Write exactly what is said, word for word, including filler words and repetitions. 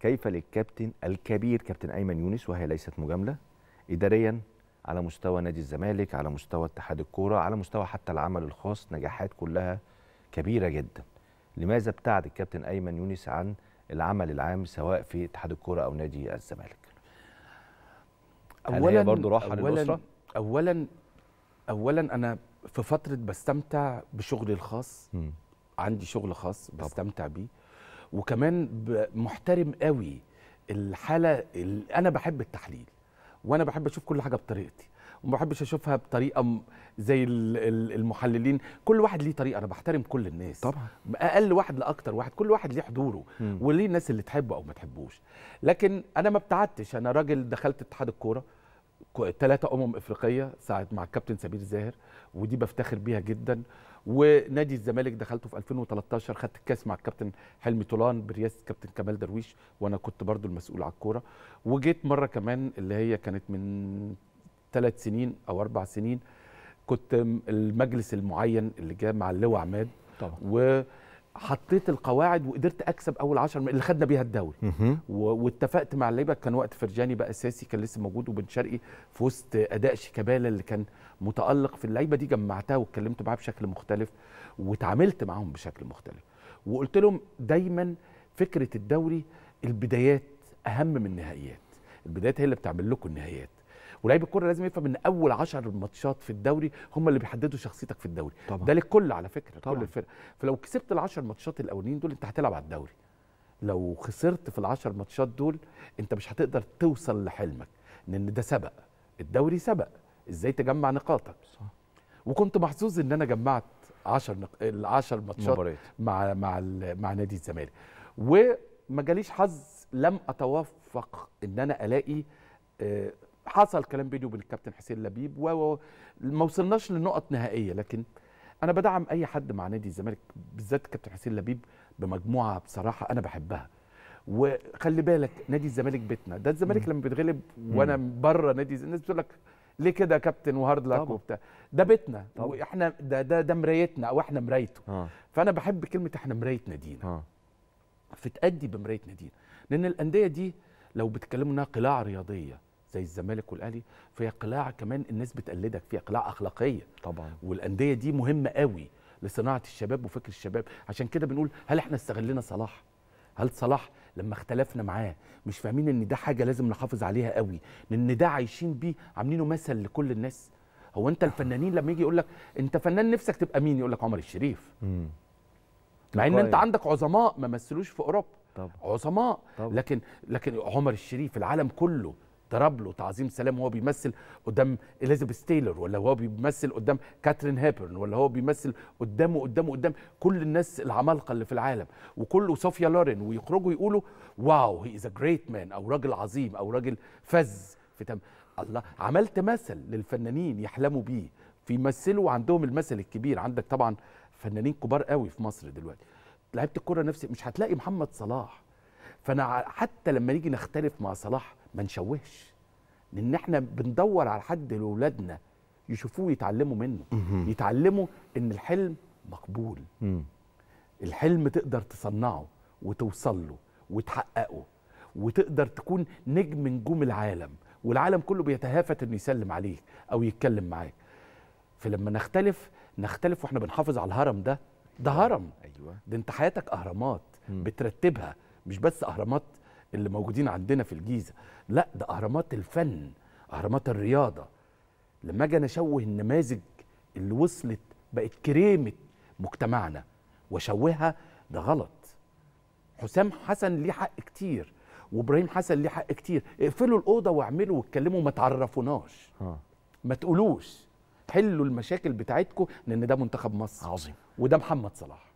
كيف للكابتن الكبير كابتن أيمن يونس وهي ليست مجاملة إداريا على مستوى نادي الزمالك، على مستوى اتحاد الكورة، على مستوى حتى العمل الخاص، نجاحات كلها كبيرة جدا. لماذا ابتعد الكابتن أيمن يونس عن العمل العام سواء في اتحاد الكورة أو نادي الزمالك؟ أولا هل هي برضو راحة للأسرة؟ أولا أولا أنا في فترة بستمتع بشغلي الخاص، م. عندي شغل خاص بستمتع بيه، وكمان محترم قوي الحالة. أنا بحب التحليل وأنا بحب أشوف كل حاجة بطريقتي، وما بحبش أشوفها بطريقة زي المحللين. كل واحد ليه طريقة، أنا بحترم كل الناس طبعا، أقل واحد لأكتر واحد، كل واحد ليه حضوره م. وليه الناس اللي تحبه أو ما تحبوش. لكن أنا ما ابتعدتش، أنا راجل دخلت اتحاد الكورة ثلاثة أمم إفريقية ساعة مع الكابتن سمير زاهر، ودي بفتخر بيها جدا. ونادي الزمالك دخلته في ألفين وثلاثة عشر، خدت الكاس مع الكابتن حلمي طولان برئاسة الكابتن كمال درويش، وأنا كنت برضو المسؤول على الكورة. وجيت مرة كمان اللي هي كانت من ثلاث سنين أو أربع سنين، كنت المجلس المعين اللي جاء مع اللواء عماد طبعا، وحطيت القواعد وقدرت أكسب أول عشر اللي خدنا بيها الدوري واتفقت مع اللعيبة. كان وقت فرجاني بقى أساسي، كان لسه موجود، وبن شرقي في وسط أداء شيكابالا اللي كان متألق في اللعيبة دي، جمعتها واتكلمت معاها بشكل مختلف وتعاملت معاهم بشكل مختلف، وقلت لهم دايما فكرة الدوري البدايات أهم من النهائيات، البدايات هي اللي بتعمل لكم النهائيات. ولاعيب الكوره لازم يفهم ان اول عشر ماتشات في الدوري هم اللي بيحددوا شخصيتك في الدوري طبعا. ده للكل على فكره طبعا. كل الفرق. فلو كسبت العشر ماتشات الاولين دول انت هتلعب على الدوري، لو خسرت في العشر ماتشات دول انت مش هتقدر توصل لحلمك، لان ده سبق، الدوري سبق ازاي تجمع نقاطك صح. وكنت محظوظ ان انا جمعت عشر نق... العشر ماتشات مع مع ال... مع نادي الزمالك، وما جاليش حظ، لم اتوفق ان انا الاقي آه حصل كلام بيني وبين الكابتن حسين لبيب وما وصلناش لنقط نهائيه. لكن انا بدعم اي حد مع نادي الزمالك، بالذات الكابتن حسين لبيب بمجموعه بصراحه انا بحبها. وخلي بالك نادي الزمالك بيتنا، ده الزمالك لما بيتغلب وانا بره نادي الناس بتقول لك ليه كده يا كابتن وهارد لك وبتاع، ده بيتنا واحنا ده ده ده مرايتنا او احنا مرايته آه. فانا بحب كلمه احنا مرايه نادينا آه. فتأدي بمرايه نادينا، لان الانديه دي لو بتتكلموا انها قلاع رياضيه زي الزمالك والاهلي، فهي قلاع كمان الناس بتقلدك فيها، قلاع اخلاقيه طبعا. والانديه دي مهمه قوي لصناعه الشباب وفكر الشباب. عشان كده بنقول هل احنا استغلنا صلاح؟ هل صلاح لما اختلفنا معاه مش فاهمين ان ده حاجه لازم نحافظ عليها قوي، لان ده عايشين بيه، عاملينه مثل لكل الناس. هو انت الفنانين لما يجي يقول لك انت فنان نفسك تبقى مين، يقول لك عمر الشريف، امم مع ان انت عندك عظماء ما مثلوش في اوروبا طبعا. عظماء طبعا. لكن لكن عمر الشريف العالم كله ضرب له تعظيم سلام وهو بيمثل قدام إليزابيث تايلور، ولا هو بيمثل قدام كاترين هيبورن، ولا هو بيمثل قدامه قدامه قدام كل الناس العمالقه اللي في العالم، وكله صوفيا لورين، ويخرجوا يقولوا واو هي از ا جريت مان، او راجل عظيم، او راجل فز في تم الله. عملت مثل للفنانين يحلموا بيه، فيمثلوا عندهم المثل الكبير. عندك طبعا فنانين كبار قوي في مصر دلوقتي، لعيبه الكوره نفسي مش هتلاقي محمد صلاح. فانا حتى لما نيجي نختلف مع صلاح ما نشوهش، لان احنا بندور على حد لاولادنا يشوفوه يتعلموا منه، يتعلموا ان الحلم مقبول، الحلم تقدر تصنعه وتوصل له وتحققه، وتقدر تكون نجم نجوم العالم، والعالم كله بيتهافت انه يسلم عليك او يتكلم معاك. فلما نختلف نختلف واحنا بنحافظ على الهرم ده، ده هرم ايوه، ده انت حياتك اهرامات بترتبها، مش بس اهرامات اللي موجودين عندنا في الجيزه، لا ده اهرامات الفن، اهرامات الرياضه. لما اجي اشوه النماذج اللي وصلت بقت كريمه مجتمعنا واشوهها، ده غلط. حسام حسن ليه حق كتير، وابراهيم حسن ليه حق كتير، اقفلوا الاوضه واعملوا واتكلموا، ما تعرفوناش، ما تقولوش، حلوا المشاكل بتاعتكم، لان ده منتخب مصر عظيم، وده محمد صلاح.